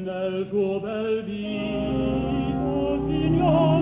Nel tuo bel viso, Signore.